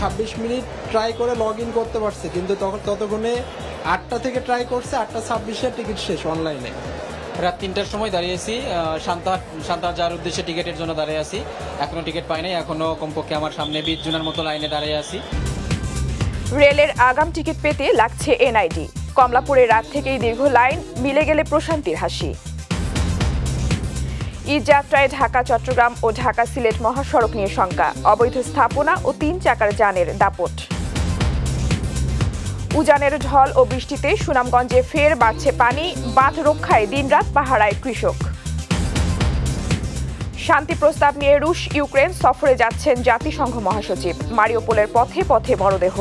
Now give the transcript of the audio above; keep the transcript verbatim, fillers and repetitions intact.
ছাব্বিশ minute try করে log in করতে পারছে, কিন্তু ততক্ষণে আটটা থেকে ট্রাই করছে, আটটা ছাব্বিশে টিকিট শেষ। অনলাইনে রাত তিনটার সময় দাঁড়িয়েছি শান্তা শান্তা যাওয়ার উদ্দেশ্যে টিকিটের জন্য দাঁড়িয়ে আছি, এখনও টিকিট পাই নাই। এখনও কমপক্ষে আমার সামনে বিশ জনের মতো লাইনে দাঁড়িয়ে আছি। রেলের আগাম টিকিট পেতে লাগছে এনআইডি। কমলাপুরে রাত থেকেই দীর্ঘ লাইন, মিলে গেলে প্রশান্তির হাসি। এই যাত্রায় ঢাকা চট্টগ্রাম ও ঢাকা সিলেট মহাসড়ক নিয়ে শঙ্কা, অবৈধ স্থাপনা ও তিন চাকার যানের দাপট। উজানের ঢল ও বৃষ্টিতে সুনামগঞ্জে ফের বাড়ছে পানি, বাঁধ রক্ষায় দিনরাত পাহারায় কৃষক। শান্তি প্রস্তাব নিয়ে রুশ ইউক্রেন সফরে যাচ্ছেন জাতিসংঘ মহাসচিব, মারিওপোলের পথে পথে মরদেহ।